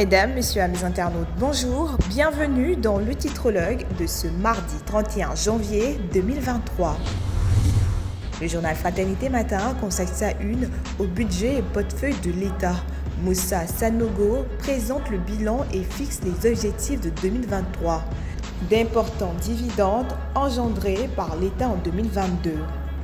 Mesdames, Messieurs, amis internautes, bonjour. Bienvenue dans le titrologue de ce mardi 31 janvier 2023. Le journal Fraternité Matin consacre sa une au budget et portefeuille de l'État. Moussa Sanogo présente le bilan et fixe les objectifs de 2023. D'importants dividendes engendrés par l'État en 2022.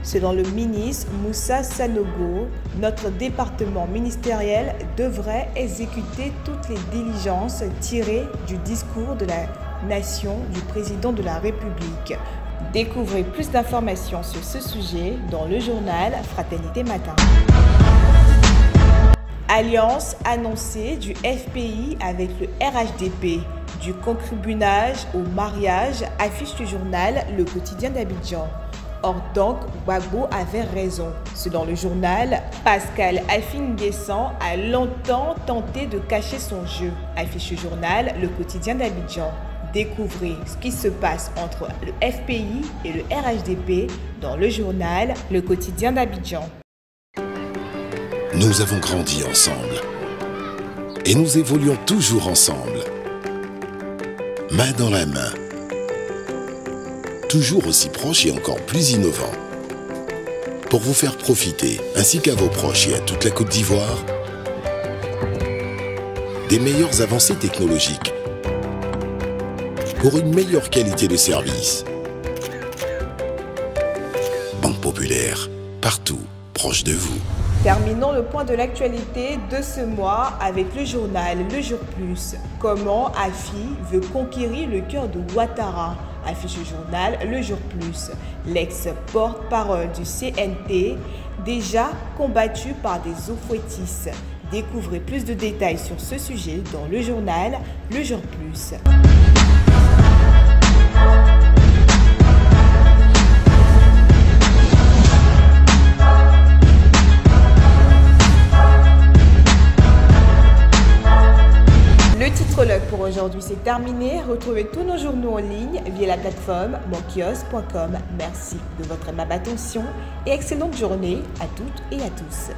Selon le ministre Moussa Sanogo, notre département ministériel devrait exécuter toutes les diligences tirées du discours de la nation du président de la République. Découvrez plus d'informations sur ce sujet dans le journal Fraternité Matin. Alliance annoncée du FPI avec le RHDP. Du concubinage au mariage, affiche le journal Le Quotidien d'Abidjan. Or donc, Gbagbo avait raison. Selon le journal, Pascal Affi N'Guessan a longtemps tenté de cacher son jeu. Affiche le journal Le Quotidien d'Abidjan. Découvrez ce qui se passe entre le FPI et le RHDP dans le journal Le Quotidien d'Abidjan. Nous avons grandi ensemble et nous évoluons toujours ensemble. Main dans la main. Toujours aussi proche et encore plus innovant. Pour vous faire profiter, ainsi qu'à vos proches et à toute la Côte d'Ivoire, des meilleures avancées technologiques pour une meilleure qualité de service. Banque populaire, partout, proche de vous. Terminons le point de l'actualité de ce mois avec le journal Le Jour Plus. Comment Affi veut conquérir le cœur de Ouattara, affiche le journal Le Jour Plus. L'ex-porte-parole du CNT, déjà combattu par des Oufouettis. Découvrez plus de détails sur ce sujet dans le journal Le Jour Plus. Pour aujourd'hui, c'est terminé. Retrouvez tous nos journaux en ligne via la plateforme monkios.com. Merci de votre aimable attention et excellente journée à toutes et à tous.